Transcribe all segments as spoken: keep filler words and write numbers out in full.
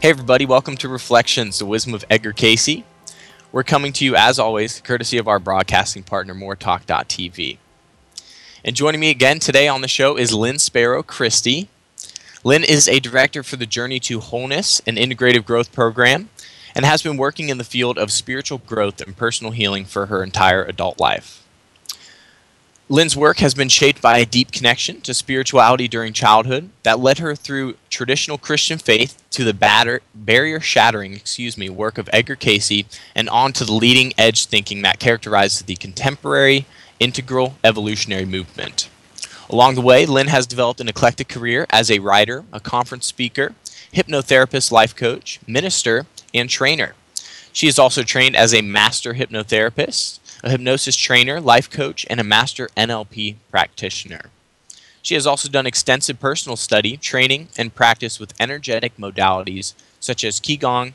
Hey everybody, welcome to Reflections, the Wisdom of Edgar Cayce. We're coming to you as always, courtesy of our broadcasting partner, more talk dot t v. And joining me again today on the show is Lynn Sparrow Christie. Lynn is a director for the Journey to Wholeness and Integrative Growth program and has been working in the field of spiritual growth and personal healing for her entire adult life. Lynn's work has been shaped by a deep connection to spirituality during childhood that led her through traditional Christian faith to the barrier-shattering excuse me, work of Edgar Cayce and on to the leading-edge thinking that characterizes the contemporary integral evolutionary movement. Along the way, Lynn has developed an eclectic career as a writer, a conference speaker, hypnotherapist, life coach, minister, and trainer. She is also trained as a master hypnotherapist, a hypnosis trainer, life coach, and a master N L P practitioner. She has also done extensive personal study, training, and practice with energetic modalities such as Qigong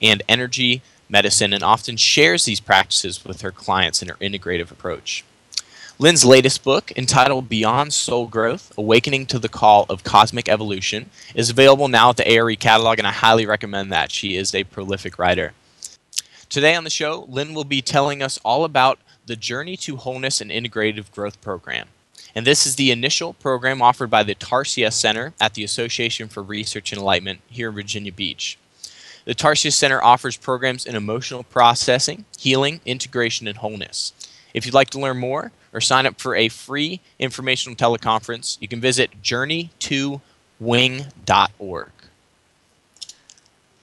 and energy medicine, and often shares these practices with her clients in her integrative approach. Lynn's latest book, entitled Beyond Soul Growth: Awakening to the Call of Cosmic Evolution, is available now at the A R E catalog, and I highly recommend that. She is a prolific writer. Today on the show, Lynn will be telling us all about the Journey to Wholeness and Integrative Growth program. And this is the initial program offered by the Tarsia Center at the Association for Research and Enlightenment here in Virginia Beach. The Tarsia Center offers programs in emotional processing, healing, integration, and wholeness. If you'd like to learn more or sign up for a free informational teleconference, you can visit journey to wing dot org.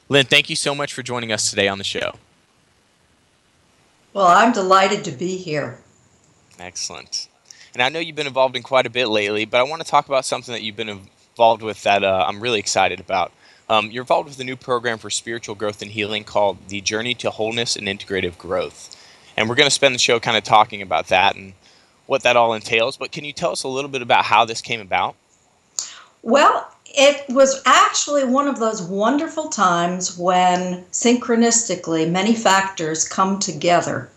Lynn, thank you so much for joining us today on the show. Well, I'm delighted to be here. Excellent. And I know you've been involved in quite a bit lately, but I want to talk about something that you've been involved with that uh, I'm really excited about. Um, you're involved with a new program for spiritual growth and healing called the Journey to Wholeness and Integrative Growth. And we're going to spend the show kind of talking about that and what that all entails. But can you tell us a little bit about how this came about? Well, it was actually one of those wonderful times when synchronistically many factors come together.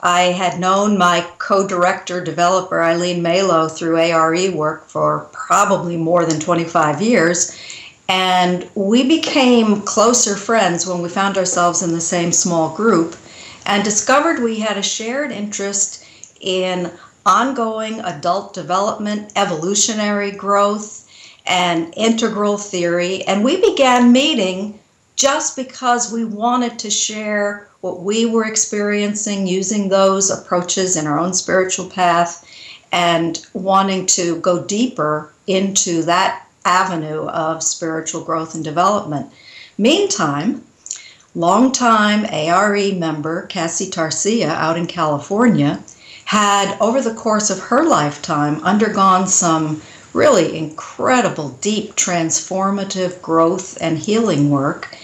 I had known my co-director developer Eileen Malo through A R E work for probably more than twenty-five years, and we became closer friends when we found ourselves in the same small group and discovered we had a shared interest in ongoing adult development, evolutionary growth, and integral theory, and we began meeting just because we wanted to share what we were experiencing using those approaches in our own spiritual path and wanting to go deeper into that avenue of spiritual growth and development. Meantime, longtime A R E member Cassie Tarsia out in California had, over the course of her lifetime, undergone some really incredible, deep, transformative growth and healing work.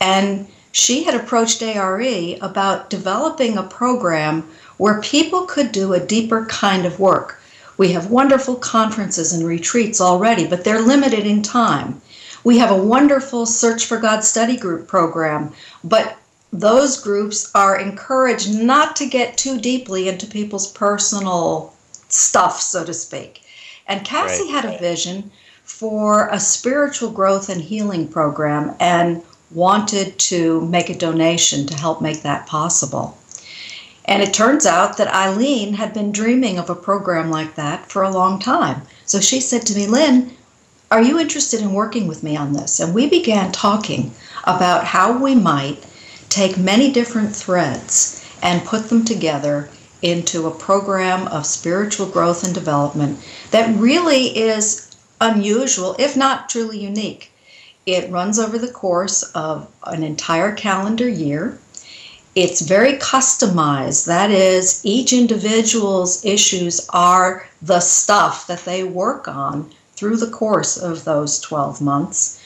And she had approached A R E about developing a program where people could do a deeper kind of work. We have wonderful conferences and retreats already, but they're limited in time. We have a wonderful Search for God study group program, but those groups are encouraged not to get too deeply into people's personal stuff, so to speak. And Cassie right. had a vision for a spiritual growth and healing program and wanted to make a donation to help make that possible. And it turns out that Eileen had been dreaming of a program like that for a long time. So she said to me, Lynn, are you interested in working with me on this? And we began talking about how we might take many different threads and put them together into a program of spiritual growth and development that really is unusual, if not truly unique. It runs over the course of an entire calendar year. It's very customized. That is, each individual's issues are the stuff that they work on through the course of those twelve months.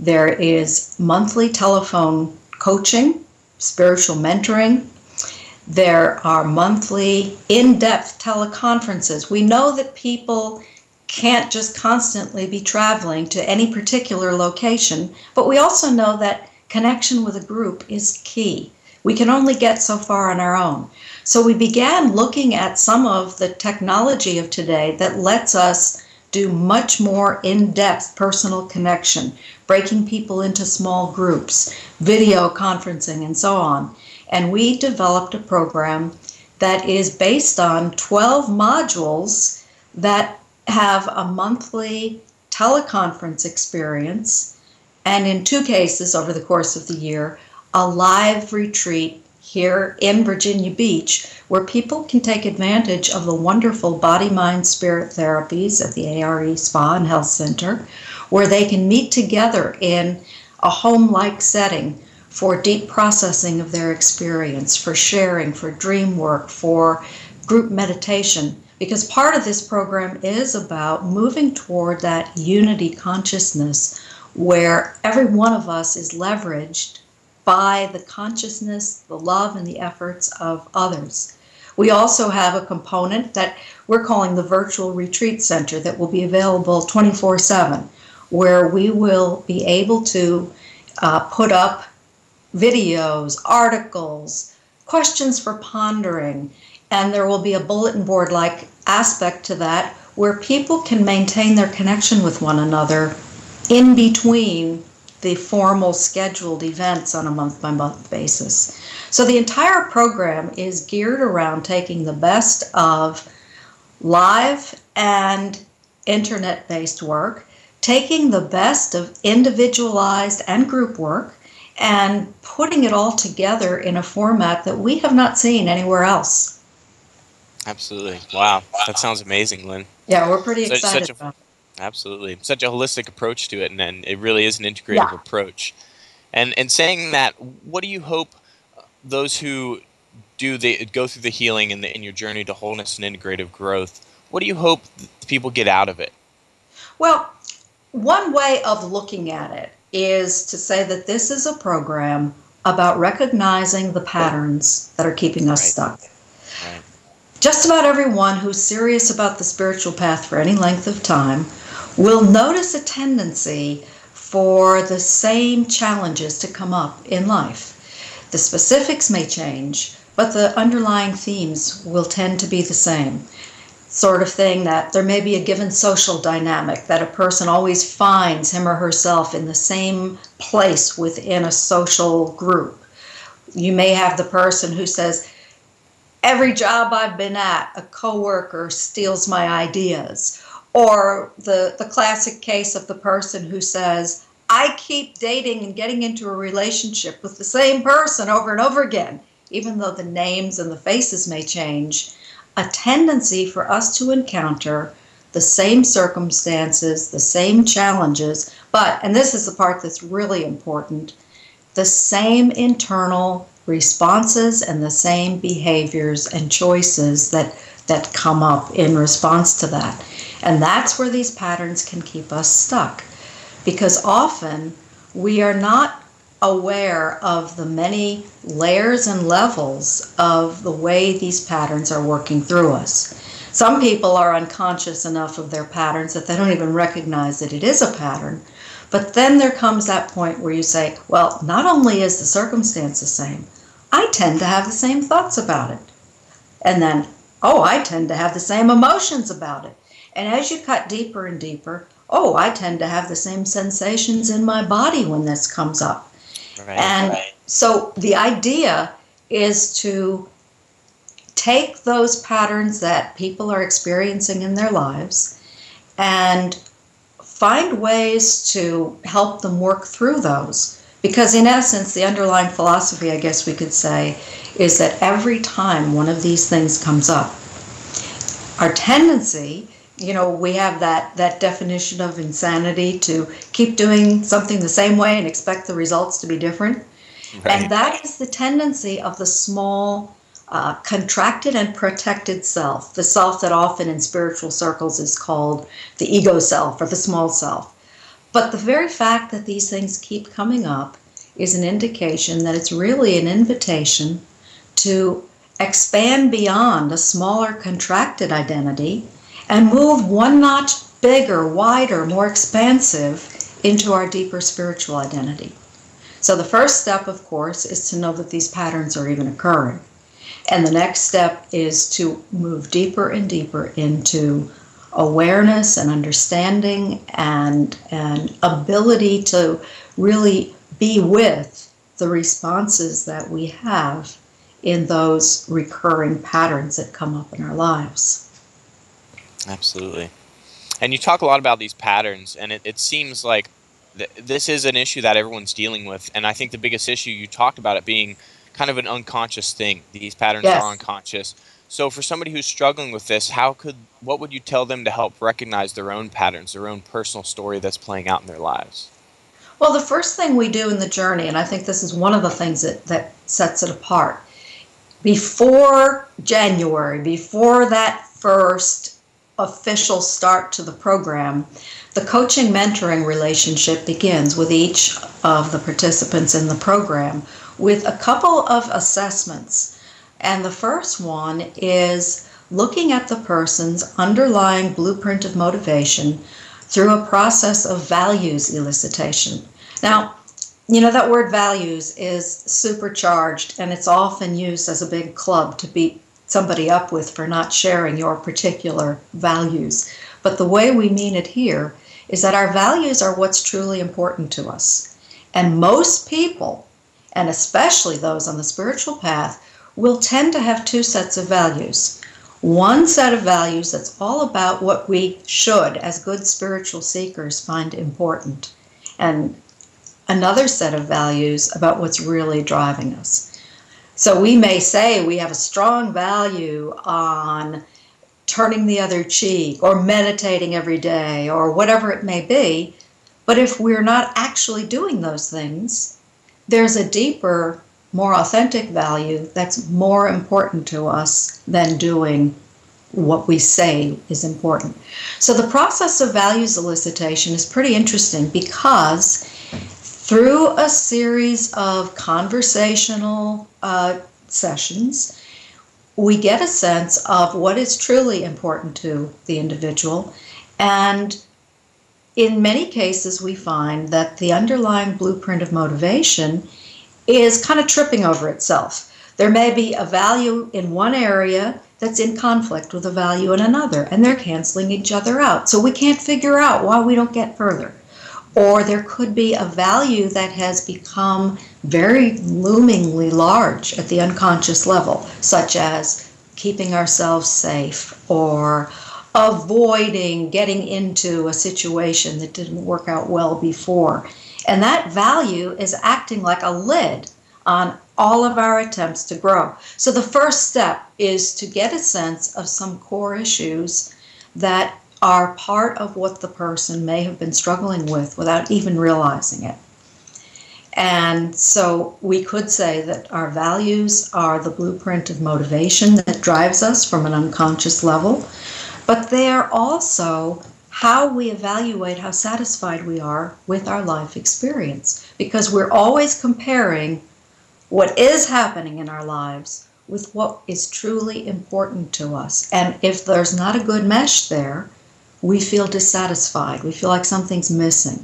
There is monthly telephone coaching, spiritual mentoring. There are monthly in-depth teleconferences. We know that people can't just constantly be traveling to any particular location, but we also know that connection with a group is key. We can only get so far on our own. So we began looking at some of the technology of today that lets us do much more in-depth personal connection, breaking people into small groups, video conferencing, and so on. And we developed a program that is based on twelve modules that have a monthly teleconference experience, and in two cases over the course of the year, a live retreat here in Virginia Beach, where people can take advantage of the wonderful body, mind, spirit therapies at the A R E Spa and Health Center, where they can meet together in a home-like setting for deep processing of their experience, for sharing, for dream work, for group meditation, because part of this program is about moving toward that unity consciousness where every one of us is leveraged by the consciousness, the love, and the efforts of others. We also have a component that we're calling the Virtual Retreat Center that will be available twenty-four seven, where we will be able to uh, put up videos, articles, questions for pondering, and there will be a bulletin board-like aspect to that where people can maintain their connection with one another in between the formal scheduled events on a month-by-month basis. So the entire program is geared around taking the best of live and internet-based work, taking the best of individualized and group work, and putting it all together in a format that we have not seen anywhere else. Absolutely. Wow. That sounds amazing, Lynn. Yeah, we're pretty such, excited such a, about it. Absolutely. Such a holistic approach to it, and, and it really is an integrative yeah. approach. And and saying that, what do you hope those who do the go through the healing and in, in your journey to wholeness and integrative growth, what do you hope people get out of it? Well, one way of looking at it is to say that this is a program about recognizing the patterns that are keeping us right. stuck. Right. Just about everyone who's serious about the spiritual path for any length of time will notice a tendency for the same challenges to come up in life. The specifics may change, but the underlying themes will tend to be the same. Sort of thing that there may be a given social dynamic that a person always finds him or herself in the same place within a social group. You may have the person who says, every job I've been at, a coworker steals my ideas. Or the, the classic case of the person who says, I keep dating and getting into a relationship with the same person over and over again, even though the names and the faces may change. A tendency for us to encounter the same circumstances, the same challenges, but, and this is the part that's really important, the same internal responses and the same behaviors and choices that, that come up in response to that. And that's where these patterns can keep us stuck, because often we are not aware of the many layers and levels of the way these patterns are working through us. Some people are unconscious enough of their patterns that they don't even recognize that it is a pattern. But then there comes that point where you say, well, not only is the circumstance the same, I tend to have the same thoughts about it. And then, oh, I tend to have the same emotions about it. And as you cut deeper and deeper, oh, I tend to have the same sensations in my body when this comes up. Right, and right. so the idea is to take those patterns that people are experiencing in their lives and find ways to help them work through those. Because in essence, the underlying philosophy, I guess we could say, is that every time one of these things comes up, our tendency, you know, we have that, that definition of insanity to keep doing something the same way and expect the results to be different. Right. And that is the tendency of the small, uh, contracted and protected self, the self that often in spiritual circles is called the ego self or the small self. But the very fact that these things keep coming up is an indication that it's really an invitation to expand beyond a smaller contracted identity and move one notch bigger, wider, more expansive into our deeper spiritual identity. So the first step, of course, is to know that these patterns are even occurring. And the next step is to move deeper and deeper into awareness and understanding and and ability to really be with the responses that we have in those recurring patterns that come up in our lives. Absolutely. And you talk a lot about these patterns, and it, it seems like th this is an issue that everyone's dealing with. And I think the biggest issue, you talked about it being kind of an unconscious thing. These patterns yes. are unconscious. So for somebody who's struggling with this, how could, what would you tell them to help recognize their own patterns, their own personal story that's playing out in their lives? Well, the first thing we do in the journey, and I think this is one of the things that, that sets it apart, before January, before that first official start to the program, the coaching mentoring relationship begins with each of the participants in the program with a couple of assessments. And the first one is looking at the person's underlying blueprint of motivation through a process of values elicitation. Now, you know, that word values is supercharged, and it's often used as a big club to beat somebody up with for not sharing your particular values. But the way we mean it here is that our values are what's truly important to us. And most people, and especially those on the spiritual path, will tend to have two sets of values. One set of values that's all about what we should, as good spiritual seekers, find important, and another set of values about what's really driving us. So we may say we have a strong value on turning the other cheek or meditating every day or whatever it may be, but if we're not actually doing those things, there's a deeper, more authentic value that's more important to us than doing what we say is important. So the process of values elicitation is pretty interesting, because through a series of conversational uh, sessions, we get a sense of what is truly important to the individual. And in many cases, we find that the underlying blueprint of motivation is kind of tripping over itself. There may be a value in one area that's in conflict with a value in another, and they're canceling each other out. So we can't figure out why we don't get further. Or there could be a value that has become very loomingly large at the unconscious level, such as keeping ourselves safe or avoiding getting into a situation that didn't work out well before. And that value is acting like a lid on all of our attempts to grow. So the first step is to get a sense of some core issues that are part of what the person may have been struggling with without even realizing it. And so we could say that our values are the blueprint of motivation that drives us from an unconscious level, but they are also how we evaluate how satisfied we are with our life experience, because we're always comparing what is happening in our lives with what is truly important to us. And if there's not a good mesh there, we feel dissatisfied. We feel like something's missing.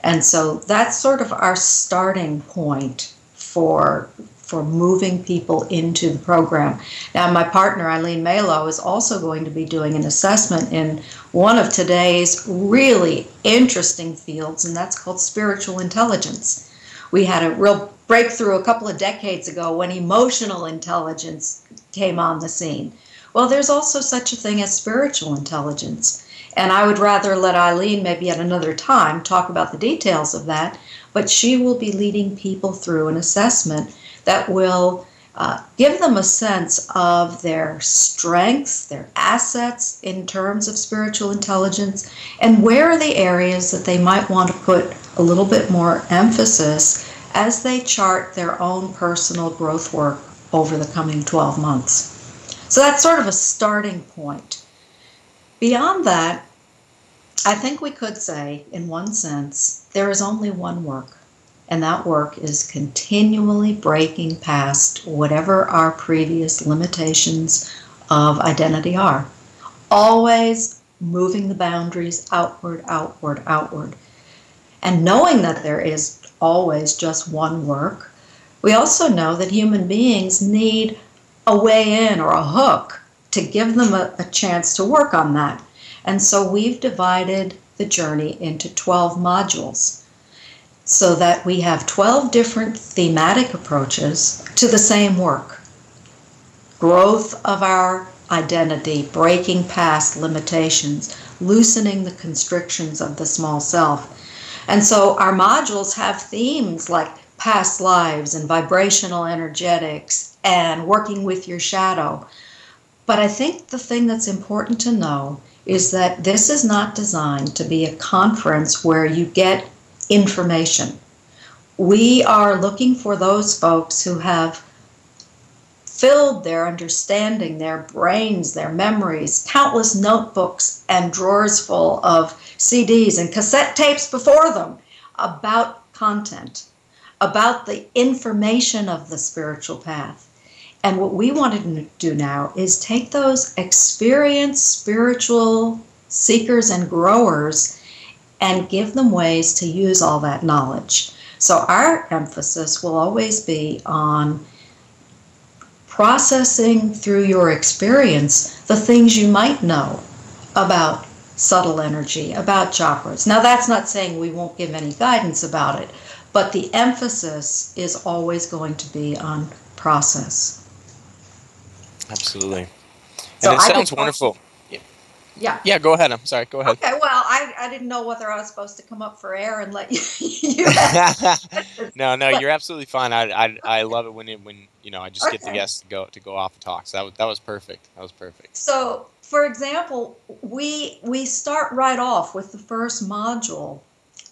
And so that's sort of our starting point for for moving people into the program. Now, my partner, Eileen Malo, is also going to be doing an assessment in one of today's really interesting fields, and that's called spiritual intelligence. We had a real breakthrough a couple of decades ago when emotional intelligence came on the scene. Well, there's also such a thing as spiritual intelligence, and I would rather let Eileen, maybe at another time, talk about the details of that, but she will be leading people through an assessment that will uh, give them a sense of their strengths, their assets in terms of spiritual intelligence, and where are the areas that they might want to put a little bit more emphasis as they chart their own personal growth work over the coming twelve months. So that's sort of a starting point. Beyond that, I think we could say, in one sense, there is only one work. And that work is continually breaking past whatever our previous limitations of identity are. Always moving the boundaries outward, outward, outward. And knowing that there is always just one work, we also know that human beings need a way in or a hook to give them a, a chance to work on that. And so we've divided the journey into twelve modules so that we have twelve different thematic approaches to the same work. Growth of our identity, breaking past limitations, loosening the constrictions of the small self. And so our modules have themes like past lives and vibrational energetics and working with your shadow. But I think the thing that's important to know is that this is not designed to be a conference where you get information. We are looking for those folks who have filled their understanding, their brains, their memories, countless notebooks and drawers full of C Ds and cassette tapes before them about content, about the information of the spiritual path. And what we wanted to do now is take those experienced spiritual seekers and growers and give them ways to use all that knowledge. So our emphasis will always be on processing through your experience the things you might know about subtle energy, about chakras. Now that's not saying we won't give any guidance about it, but the emphasis is always going to be on process. Absolutely. And so it I sounds wonderful. Yeah. yeah. Yeah, go ahead. I'm sorry. Go ahead. Okay, well, I, I didn't know whether I was supposed to come up for air and let you. you no, no, but, you're absolutely fine. I I, okay. I love it when it, when you know I just okay. get the guests to go to go off and talk. So that was, that was perfect. That was perfect. So, for example, we we start right off with the first module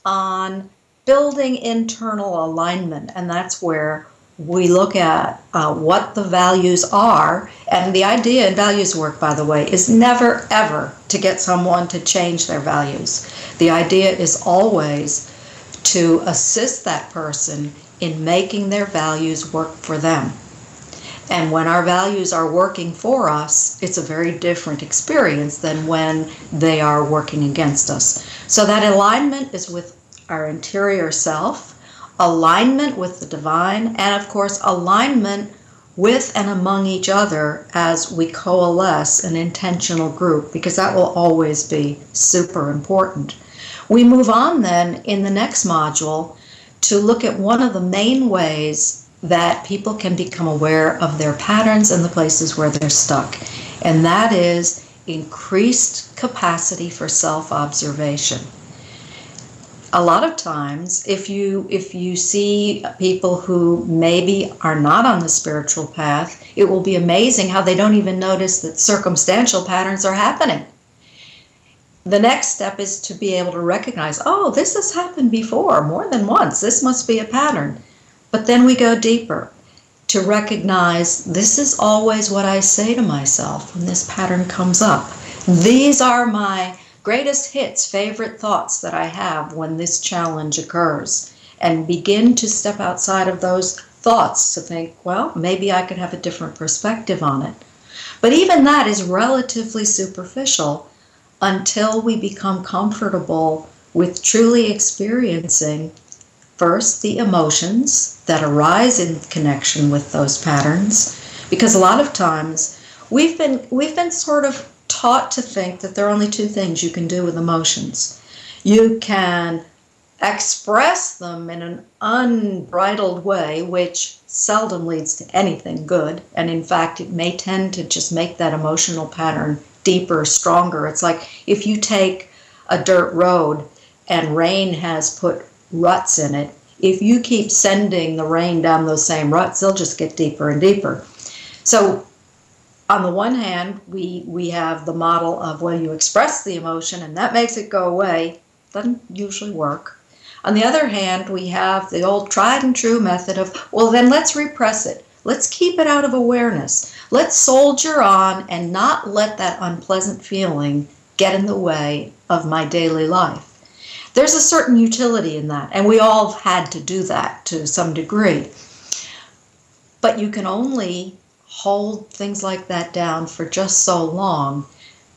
on building internal alignment, and that's where we look at uh, what the values are. And the idea in values work, by the way, is never, ever to get someone to change their values. The idea is always to assist that person in making their values work for them. And when our values are working for us, it's a very different experience than when they are working against us. So that alignment is with our interior self, alignment with the divine, and of course alignment with and among each other as we coalesce an intentional group, because that will always be super important. We move on then in the next module to look at one of the main ways that people can become aware of their patterns and the places where they're stuck, and that is increased capacity for self-observation. A lot of times, if you if you see people who maybe are not on the spiritual path, it will be amazing how they don't even notice that circumstantial patterns are happening. The next step is to be able to recognize, oh, this has happened before more than once. This must be a pattern. But then we go deeper to recognize this is always what I say to myself when this pattern comes up. These are my greatest hits, favorite thoughts that I have when this challenge occurs, and begin to step outside of those thoughts to think, well, maybe I could have a different perspective on it. But even that is relatively superficial until we become comfortable with truly experiencing first the emotions that arise in connection with those patterns, because a lot of times we've been we've been sort of taught to think that there are only two things you can do with emotions. You can express them in an unbridled way, which seldom leads to anything good, and in fact it may tend to just make that emotional pattern deeper, stronger. It's like if you take a dirt road and rain has put ruts in it, if you keep sending the rain down those same ruts, they'll just get deeper and deeper. So on the one hand, we, we have the model of, well, you express the emotion and that makes it go away. Doesn't usually work. On the other hand, we have the old tried and true method of, well, then let's repress it. Let's keep it out of awareness. Let's soldier on and not let that unpleasant feeling get in the way of my daily life. There's a certain utility in that, and we all had to do that to some degree. But you can only hold things like that down for just so long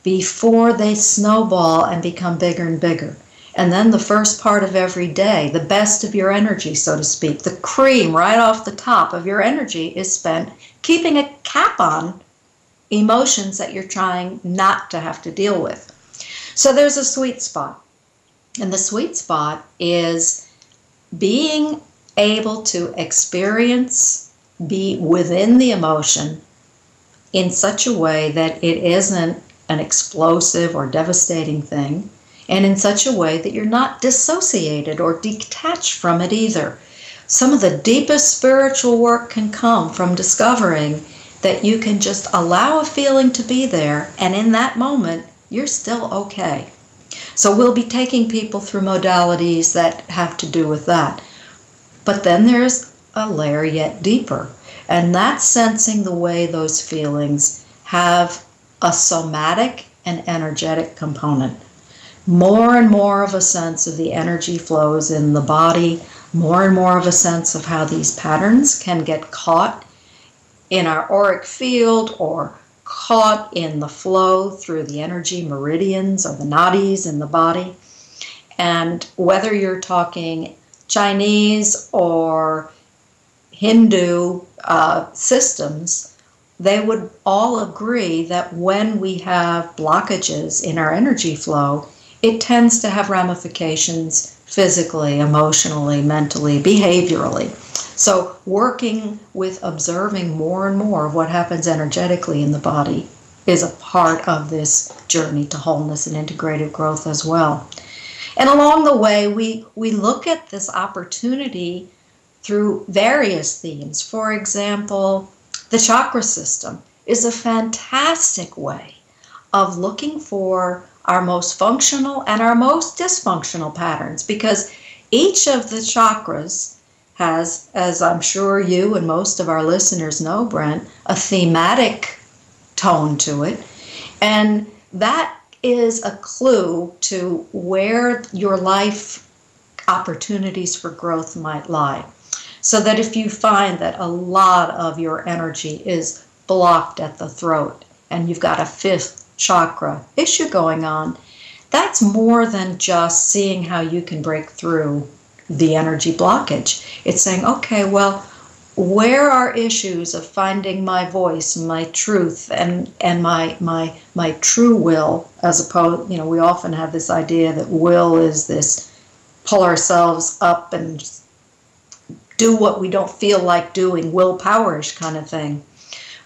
before they snowball and become bigger and bigger. And then the first part of every day, the best of your energy, so to speak, the cream right off the top of your energy is spent keeping a cap on emotions that you're trying not to have to deal with. So there's a sweet spot. And the sweet spot is being able to experience, be within the emotion in such a way that it isn't an explosive or devastating thing, and in such a way that you're not dissociated or detached from it either. Some of the deepest spiritual work can come from discovering that you can just allow a feeling to be there, and in that moment, you're still okay. So we'll be taking people through modalities that have to do with that. But then there's a layer yet deeper, and that's sensing the way those feelings have a somatic and energetic component. More and more of a sense of the energy flows in the body, more and more of a sense of how these patterns can get caught in our auric field or caught in the flow through the energy meridians or the nadis in the body. And whether you're talking Chinese or Hindu uh, systems, they would all agree that when we have blockages in our energy flow, it tends to have ramifications physically, emotionally, mentally, behaviorally. So working with observing more and more of what happens energetically in the body is a part of this journey to wholeness and integrative growth as well. And along the way, we, we look at this opportunity through various themes. For example, the chakra system is a fantastic way of looking for our most functional and our most dysfunctional patterns, because each of the chakras has, as I'm sure you and most of our listeners know, Brent, a thematic tone to it. And that is a clue to where your life opportunities for growth might lie. So that if you find that a lot of your energy is blocked at the throat and you've got a fifth chakra issue going on, that's more than just seeing how you can break through the energy blockage. It's saying, okay, well, where are issues of finding my voice, my truth, and and my my my true will, as opposed, you know, we often have this idea that will is this pull ourselves up and do what we don't feel like doing, willpower-ish kind of thing,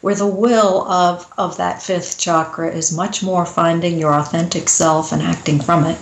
where the will of, of that fifth chakra is much more finding your authentic self and acting from it.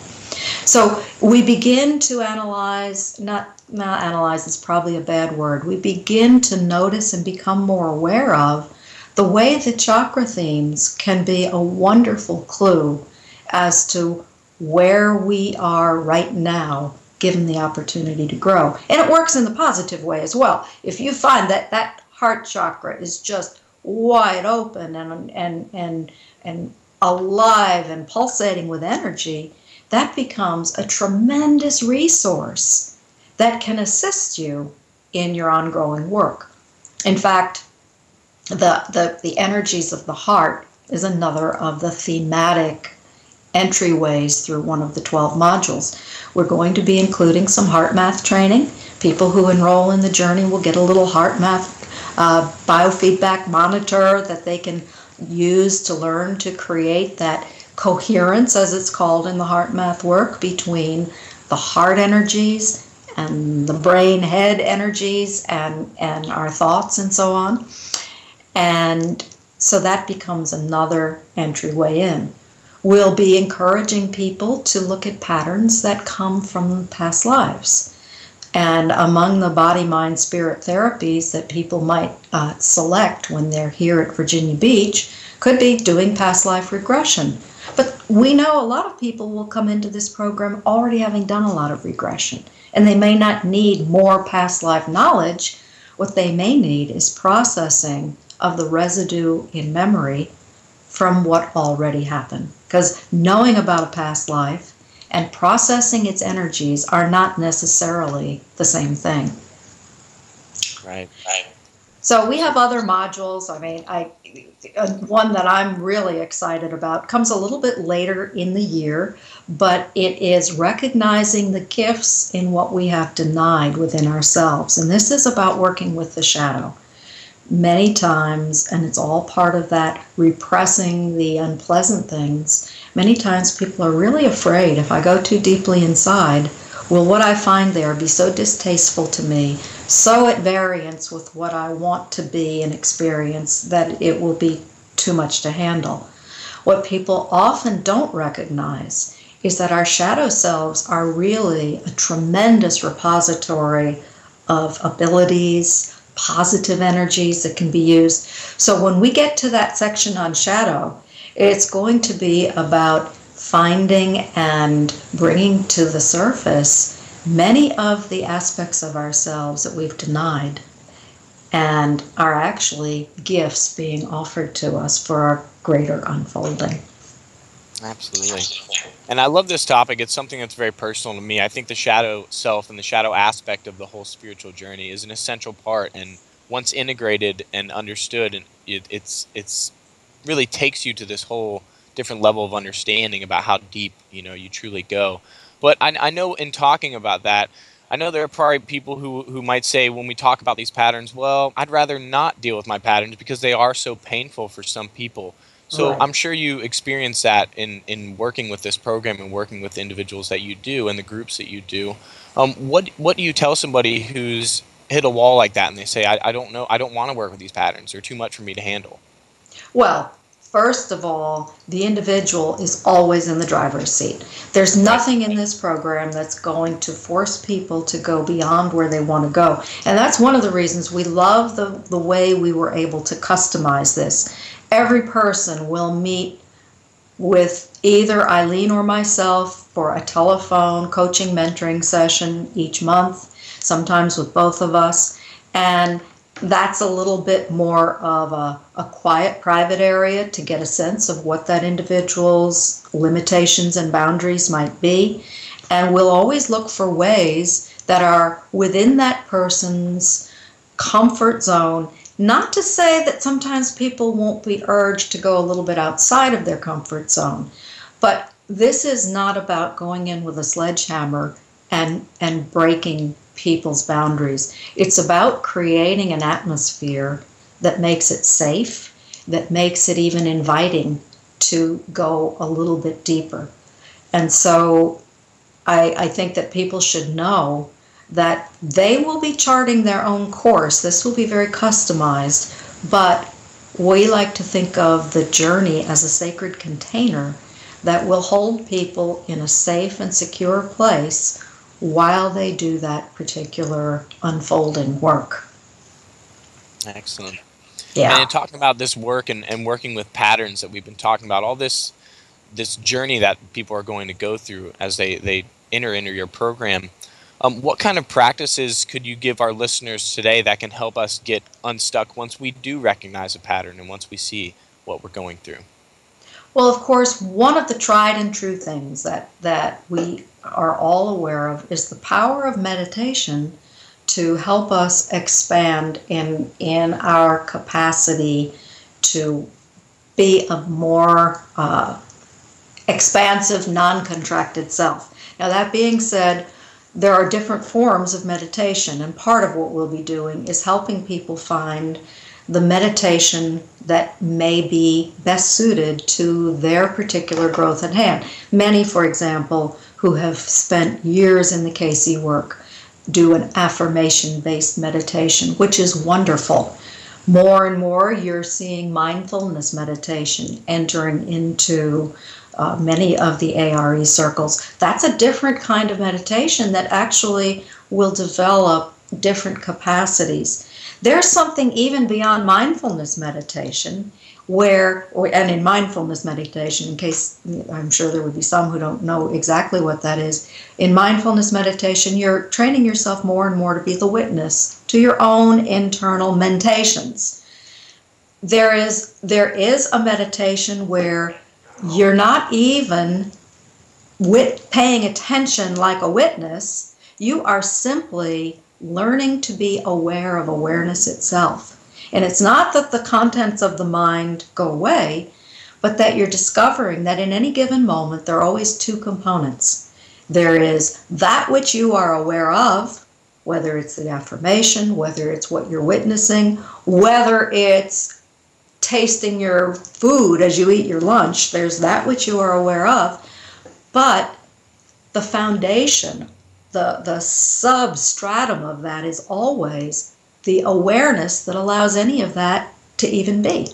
So we begin to analyze, not, not analyze is probably a bad word, we begin to notice and become more aware of the way the chakra themes can be a wonderful clue as to where we are right now, given the opportunity to grow. And it works in the positive way as well. If you find that that heart chakra is just wide open and, and, and, and alive and pulsating with energy, that becomes a tremendous resource that can assist you in your ongoing work. In fact, the, the, the energies of the heart is another of the thematic entryways through one of the twelve modules. We're going to be including some heart math training. People who enroll in the journey will get a little heart math uh, biofeedback monitor that they can use to learn to create that coherence, as it's called in the heart math work, between the heart energies and the brain head energies and, and our thoughts and so on. And so that becomes another entryway in. We'll be encouraging people to look at patterns that come from past lives. And among the body, mind, spirit therapies that people might uh, select when they're here at Virginia Beach could be doing past life regression. But we know a lot of people will come into this program already having done a lot of regression, and they may not need more past life knowledge. What they may need is processing of the residue in memory from what already happened. Because knowing about a past life and processing its energies are not necessarily the same thing. Right. Right. So we have other modules. I mean, I one that I'm really excited about comes a little bit later in the year, but it is recognizing the gifts in what we have denied within ourselves. And this is about working with the shadow. many times, and it's all part of that repressing the unpleasant things, many times people are really afraid, if I go too deeply inside, will what I find there be so distasteful to me, so at variance with what I want to be and experience, that it will be too much to handle. What people often don't recognize is that our shadow selves are really a tremendous repository of abilities, positive energies that can be used. So when we get to that section on shadow, it's going to be about finding and bringing to the surface many of the aspects of ourselves that we've denied and are actually gifts being offered to us for our greater unfolding. Absolutely. And I love this topic. It's something that's very personal to me. I think the shadow self and the shadow aspect of the whole spiritual journey is an essential part. And once integrated and understood, and it, it's it's really takes you to this whole different level of understanding about how deep, you know, you truly go. But I, I know in talking about that, I know there are probably people who, who might say when we talk about these patterns, well, I'd rather not deal with my patterns because they are so painful for some people. So right. I'm sure you experience that in, in working with this program and working with individuals that you do and the groups that you do. Um, what what do you tell somebody who's hit a wall like that and they say, I, I don't know, I don't want to work with these patterns. They're too much for me to handle? Well, first of all, the individual is always in the driver's seat. There's nothing in this program that's going to force people to go beyond where they want to go. And that's one of the reasons we love the, the way we were able to customize this. Every person will meet with either Eileen or myself for a telephone coaching mentoring session each month, sometimes with both of us. And that's a little bit more of a, a quiet, private area to get a sense of what that individual's limitations and boundaries might be. And we'll always look for ways that are within that person's comfort zone. Not to say that sometimes people won't be urged to go a little bit outside of their comfort zone, but this is not about going in with a sledgehammer and, and breaking people's boundaries. It's about creating an atmosphere that makes it safe, that makes it even inviting to go a little bit deeper. And so I, I think that people should know that they will be charting their own course. This will be very customized, but we like to think of the journey as a sacred container that will hold people in a safe and secure place while they do that particular unfolding work. Excellent. Yeah. And talking about this work and, and working with patterns that we've been talking about, all this this journey that people are going to go through as they, they enter into your program, um, what kind of practices could you give our listeners today that can help us get unstuck once we do recognize a pattern and once we see what we're going through? Well, of course, one of the tried and true things that, that we are all aware of is the power of meditation to help us expand in in our capacity to be a more uh, expansive, non-contracted self. Now, that being said, there are different forms of meditation, and part of what we'll be doing is helping people find the meditation that may be best suited to their particular growth at hand. Many, for example, who have spent years in the Cayce work do an affirmation-based meditation, which is wonderful. More and more, you're seeing mindfulness meditation entering into uh, many of the A R E circles. That's a different kind of meditation that actually will develop different capacities. There's something even beyond mindfulness meditation where, or, and in mindfulness meditation, in case I'm sure there would be some who don't know exactly what that is, in mindfulness meditation, you're training yourself more and more to be the witness to your own internal mentations. There is, there is a meditation where you're not even wit- paying attention like a witness, you are simply learning to be aware of awareness itself. And it's not that the contents of the mind go away, but that you're discovering that in any given moment, there are always two components. There is that which you are aware of, whether it's an affirmation, whether it's what you're witnessing, whether it's tasting your food as you eat your lunch, there's that which you are aware of. But the foundation, the, the substratum of that is always the awareness that allows any of that to even be.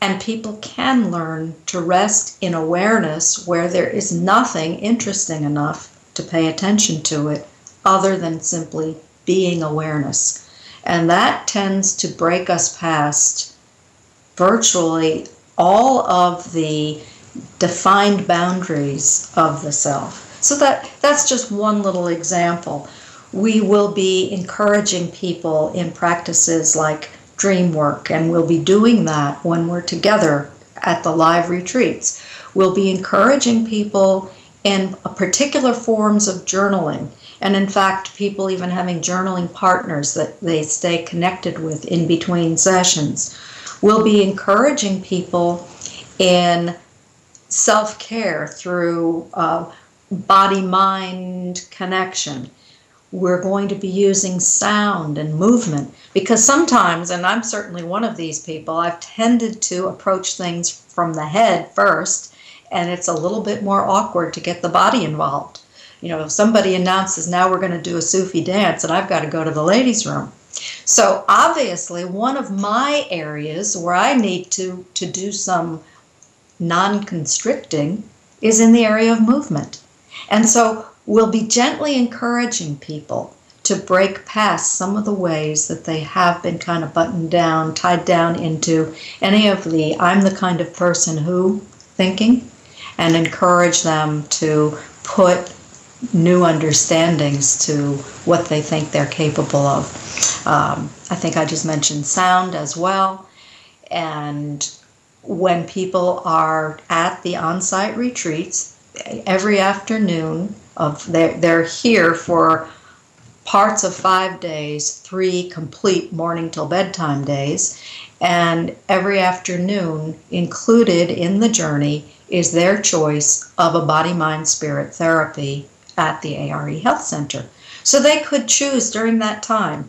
And people can learn to rest in awareness where there is nothing interesting enough to pay attention to it other than simply being awareness. And that tends to break us past virtually all of the defined boundaries of the self. So that, that's just one little example. We will be encouraging people in practices like dream work, and we'll be doing that when we're together at the live retreats. We'll be encouraging people in particular forms of journaling, and in fact people even having journaling partners that they stay connected with in between sessions. We'll be encouraging people in self-care through uh, body-mind connection. We're going to be using sound and movement, because sometimes, and I'm certainly one of these people, I've tended to approach things from the head first, and it's a little bit more awkward to get the body involved. You know, if somebody announces, now we're going to do a Sufi dance, and I've got to go to the ladies' room. So obviously, one of my areas where I need to, to do some non-constricting is in the area of movement. And so we'll be gently encouraging people to break past some of the ways that they have been kind of buttoned down, tied down into any of the I'm the kind of person who thinking, and encourage them to put new understandings to what they think they're capable of. Um, I think I just mentioned sound as well. And when people are at the on-site retreats, every afternoon, Of they're, they're here for parts of five days, three complete morning till bedtime days, and every afternoon included in the journey is their choice of a body, mind, spirit therapy at the A R E Health Center. So they could choose during that time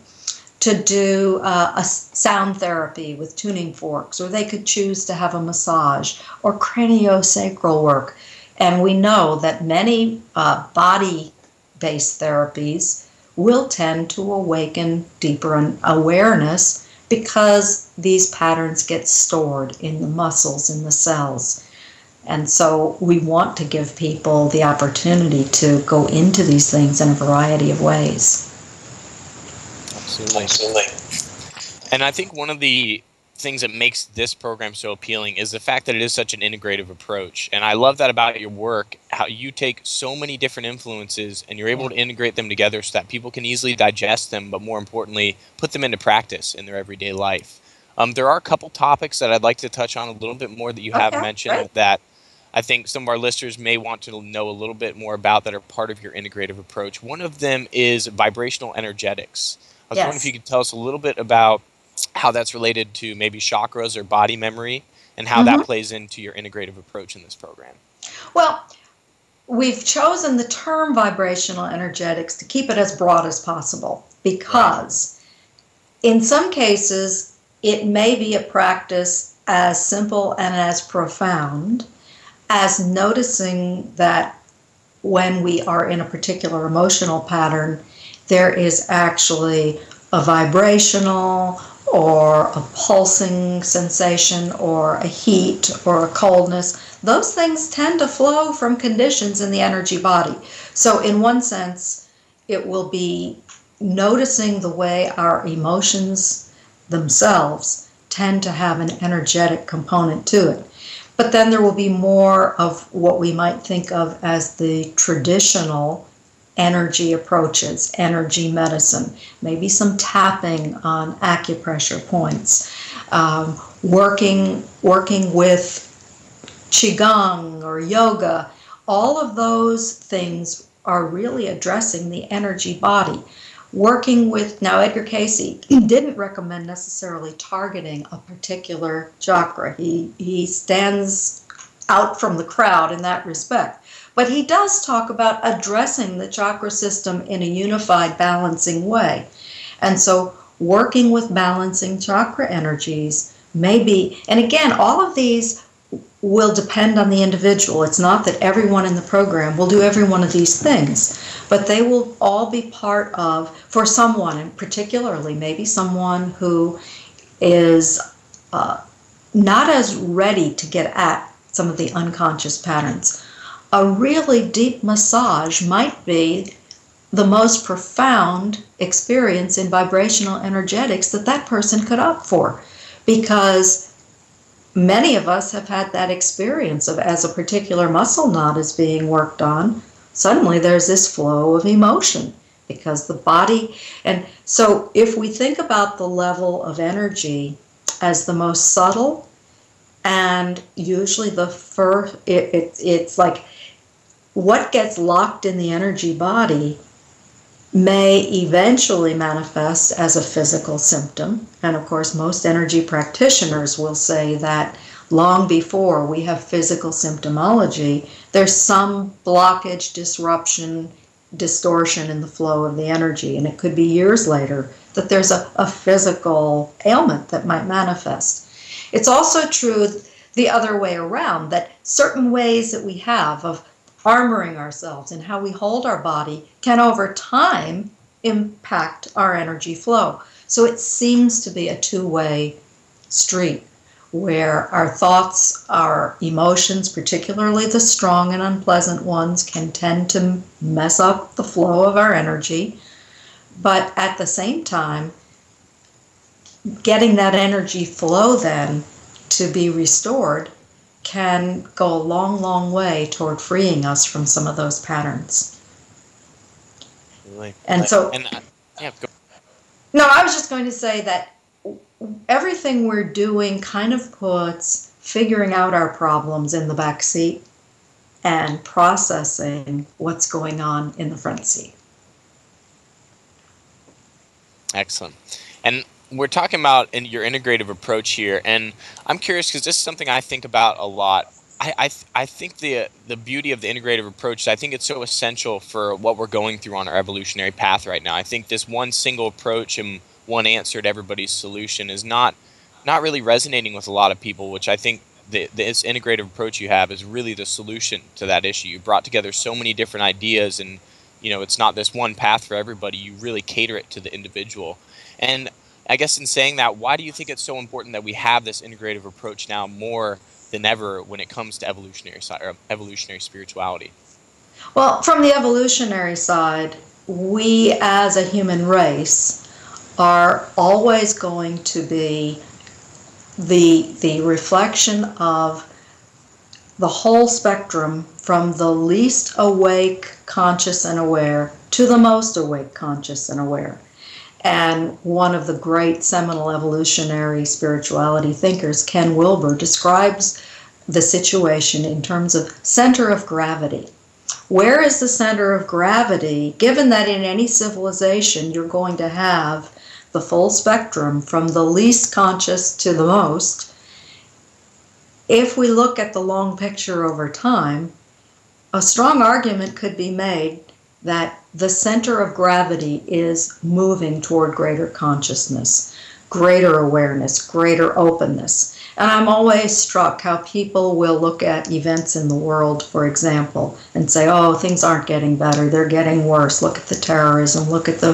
to do uh, a sound therapy with tuning forks, or they could choose to have a massage or craniosacral work. And we know that many uh, body-based therapies will tend to awaken deeper awareness because these patterns get stored in the muscles, in the cells. And so we want to give people the opportunity to go into these things in a variety of ways. Absolutely. Absolutely. And I think one of the things that makes this program so appealing is the fact that it is such an integrative approach. And I love that about your work, how you take so many different influences and you're able to integrate them together so that people can easily digest them, but more importantly, put them into practice in their everyday life. Um, there are a couple topics that I'd like to touch on a little bit more that you have okay, mentioned right. that I think some of our listeners may want to know a little bit more about that are part of your integrative approach. One of them is vibrational energetics. I was yes. wondering if you could tell us a little bit about how that's related to maybe chakras or body memory and how mm-hmm. that plays into your integrative approach in this program. Well, we've chosen the term vibrational energetics to keep it as broad as possible because right. in some cases it may be a practice as simple and as profound as noticing that when we are in a particular emotional pattern, there is actually a vibrational or a pulsing sensation, or a heat, or a coldness. Those things tend to flow from conditions in the energy body. So in one sense, it will be noticing the way our emotions themselves tend to have an energetic component to it. But then there will be more of what we might think of as the traditional energy approaches, energy medicine, maybe some tapping on acupressure points, um, working, working with Qigong or yoga. All of those things are really addressing the energy body. Working with, now Edgar Cayce didn't recommend necessarily targeting a particular chakra. He, he stands out from the crowd in that respect. But he does talk about addressing the chakra system in a unified, balancing way. And so working with balancing chakra energies may be, and again, all of these will depend on the individual. It's not that everyone in the program will do every one of these things, but they will all be part of, for someone, and particularly maybe someone who is uh, not as ready to get at some of the unconscious patterns. A really deep massage might be the most profound experience in vibrational energetics that that person could opt for, because many of us have had that experience of, as a particular muscle knot is being worked on, suddenly there's this flow of emotion, because the body, and so if we think about the level of energy as the most subtle, and usually the first, it, it, it's like, what gets locked in the energy body may eventually manifest as a physical symptom. And of course, most energy practitioners will say that long before we have physical symptomology, there's some blockage, disruption, distortion in the flow of the energy. And it could be years later that there's a, a physical ailment that might manifest. It's also true the other way around, that certain ways that we have of armoring ourselves and how we hold our body can over time impact our energy flow. So it seems to be a two-way street where our thoughts, our emotions, particularly the strong and unpleasant ones, can tend to mess up the flow of our energy. But at the same time, getting that energy flow then to be restored can go a long, long way toward freeing us from some of those patterns. Really? And like, so, and I, yeah, go. No, I was just going to say that everything we're doing kind of puts figuring out our problems in the back seat and processing what's going on in the front seat. Excellent. And we're talking about in your integrative approach here, and I'm curious because this is something I think about a lot. I, I, th I think the the beauty of the integrative approach is I think it's so essential for what we're going through on our evolutionary path right now. I think this one single approach and one answer to everybody's solution is not not really resonating with a lot of people, which I think the, this integrative approach you have is really the solution to that issue. You brought together so many different ideas, and you know it's not this one path for everybody. You really cater it to the individual. And I guess in saying that, why do you think it's so important that we have this integrative approach now more than ever when it comes to evolutionary or evolutionary spirituality? Well, from the evolutionary side, we as a human race are always going to be the, the reflection of the whole spectrum, from the least awake, conscious, and aware to the most awake, conscious, and aware. And one of the great seminal evolutionary spirituality thinkers, Ken Wilber, describes the situation in terms of center of gravity. Where is the center of gravity, given that in any civilization you're going to have the full spectrum from the least conscious to the most? If we look at the long picture over time, a strong argument could be made that the center of gravity is moving toward greater consciousness, greater awareness, greater openness. And I'm always struck how people will look at events in the world, for example, and say, oh, things aren't getting better, they're getting worse. Look at the terrorism, look at the,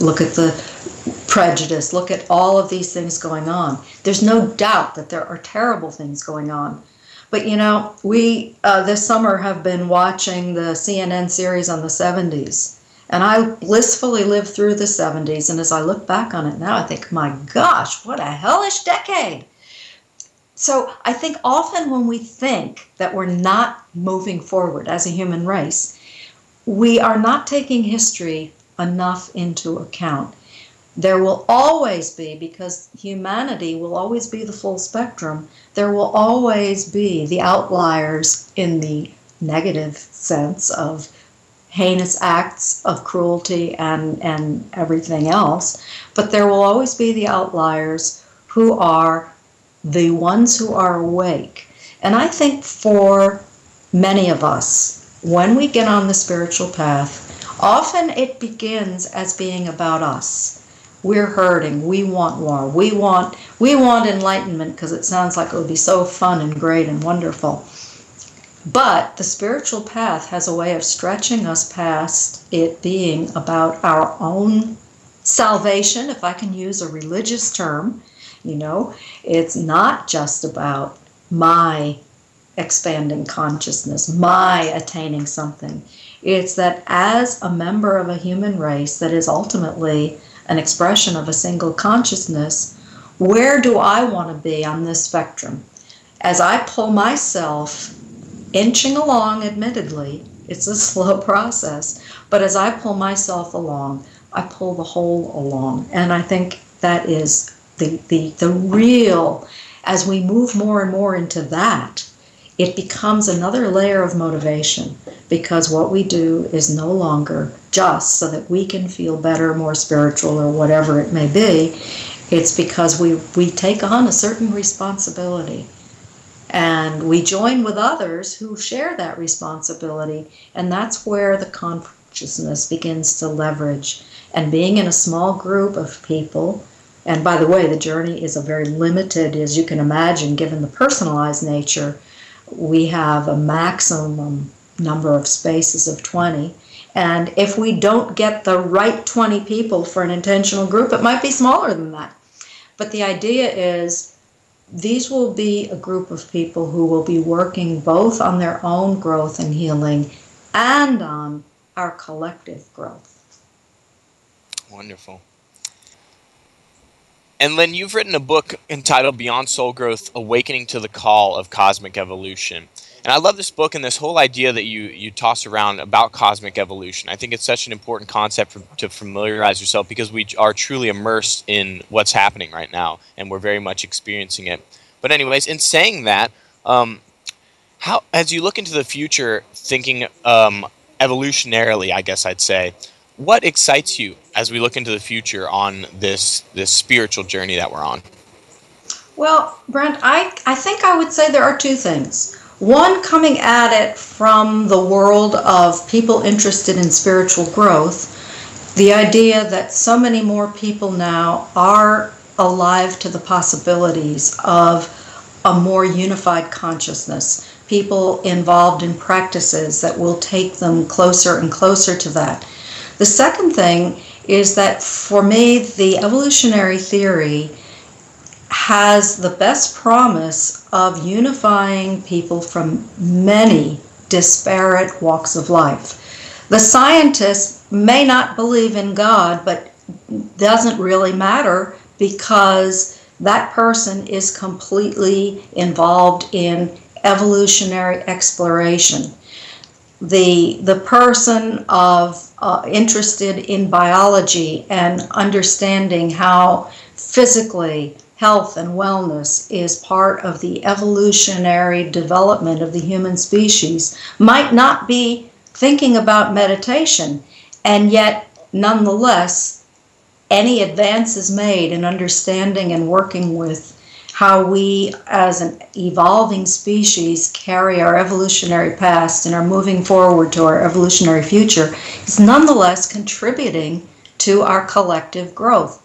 look at the prejudice, look at all of these things going on. There's no doubt that there are terrible things going on. But, you know, we uh, this summer have been watching the C N N series on the seventies. And I blissfully lived through the seventies. And as I look back on it now, I think, my gosh, what a hellish decade. So I think often when we think that we're not moving forward as a human race, we are not taking history enough into account. There will always be, because humanity will always be the full spectrum, there will always be the outliers in the negative sense of heinous acts of cruelty and, and everything else. But there will always be the outliers who are the ones who are awake. And I think for many of us, when we get on the spiritual path, often it begins as being about us. We're hurting. We want more. We want we want enlightenment because it sounds like it would be so fun and great and wonderful. But the spiritual path has a way of stretching us past it being about our own salvation, if I can use a religious term. You know, it's not just about my expanding consciousness, my attaining something. It's that as a member of a human race that is ultimately an expression of a single consciousness, where do I want to be on this spectrum? As I pull myself inching along, admittedly, it's a slow process, but as I pull myself along, I pull the whole along. And I think that is the, the, the real, as we move more and more into that, it becomes another layer of motivation, because what we do is no longer just so that we can feel better, more spiritual, or whatever it may be. It's because we, we take on a certain responsibility, and we join with others who share that responsibility, and that's where the consciousness begins to leverage. And being in a small group of people, and by the way, the journey is a very limited, as you can imagine, given the personalized nature. We have a maximum number of spaces of twenty, and if we don't get the right twenty people for an intentional group, it might be smaller than that. But the idea is these will be a group of people who will be working both on their own growth and healing and on our collective growth. Wonderful. And Lynn, you've written a book entitled Beyond Soul Growth: Awakening to the Call of Cosmic Evolution. And I love this book and this whole idea that you, you toss around about cosmic evolution. I think it's such an important concept for, to familiarize yourself, because we are truly immersed in what's happening right now, and we're very much experiencing it. But anyways, in saying that, um, how as you look into the future, thinking um, evolutionarily, I guess I'd say, what excites you as we look into the future on this this spiritual journey that we're on? Well, Brent, I, I think I would say there are two things. One, coming at it from the world of people interested in spiritual growth, the idea that so many more people now are alive to the possibilities of a more unified consciousness, people involved in practices that will take them closer and closer to that. The second thing is that for me, the evolutionary theory has the best promise of unifying people from many disparate walks of life. The scientists may not believe in God, but doesn't really matter, because that person is completely involved in evolutionary exploration. The, the person of uh, interested in biology and understanding how physically health and wellness is part of the evolutionary development of the human species might not be thinking about meditation, and yet nonetheless any advances made in understanding and working with how we as an evolving species carry our evolutionary past and are moving forward to our evolutionary future is nonetheless contributing to our collective growth.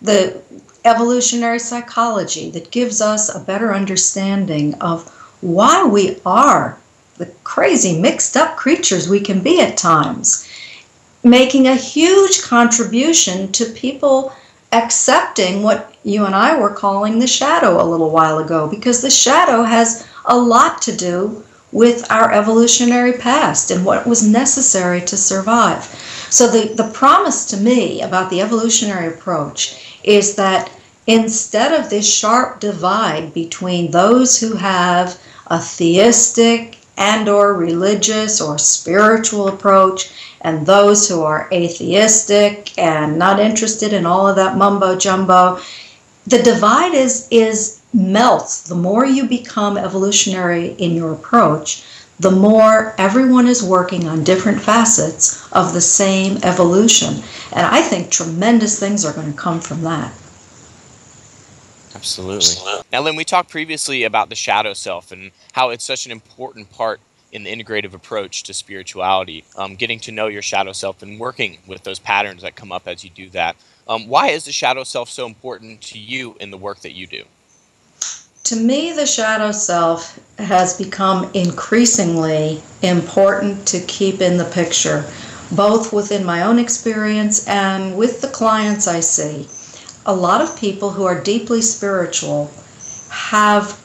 The evolutionary psychology that gives us a better understanding of why we are the crazy mixed up creatures we can be at times, making a huge contribution to people accepting what you and I were calling the shadow a little while ago, because the shadow has a lot to do with our evolutionary past and what was necessary to survive. So the, the promise to me about the evolutionary approach is that instead of this sharp divide between those who have a theistic and or religious or spiritual approach and those who are atheistic and not interested in all of that mumbo jumbo, the divide is, is melts. The more you become evolutionary in your approach, the more everyone is working on different facets of the same evolution. And I think tremendous things are going to come from that. Absolutely. Now, Lynn, we talked previously about the shadow self and how it's such an important part in the integrative approach to spirituality, um, getting to know your shadow self and working with those patterns that come up as you do that. Um, why is the shadow self so important to you in the work that you do? To me, the shadow self has become increasingly important to keep in the picture, both within my own experience and with the clients I see. A lot of people who are deeply spiritual have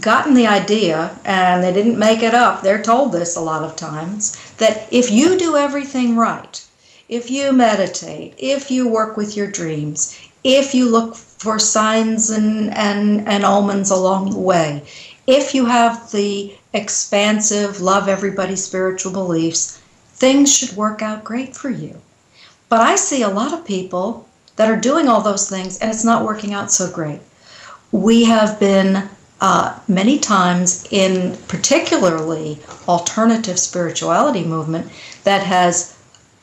gotten the idea, and they didn't make it up, they're told this a lot of times, that if you do everything right, if you meditate, if you work with your dreams, if you look for signs and, and, and omens along the way, if you have the expansive, love everybody spiritual beliefs, things should work out great for you. But I see a lot of people that are doing all those things and it's not working out so great. We have been uh, many times in particularly alternative spirituality movement that has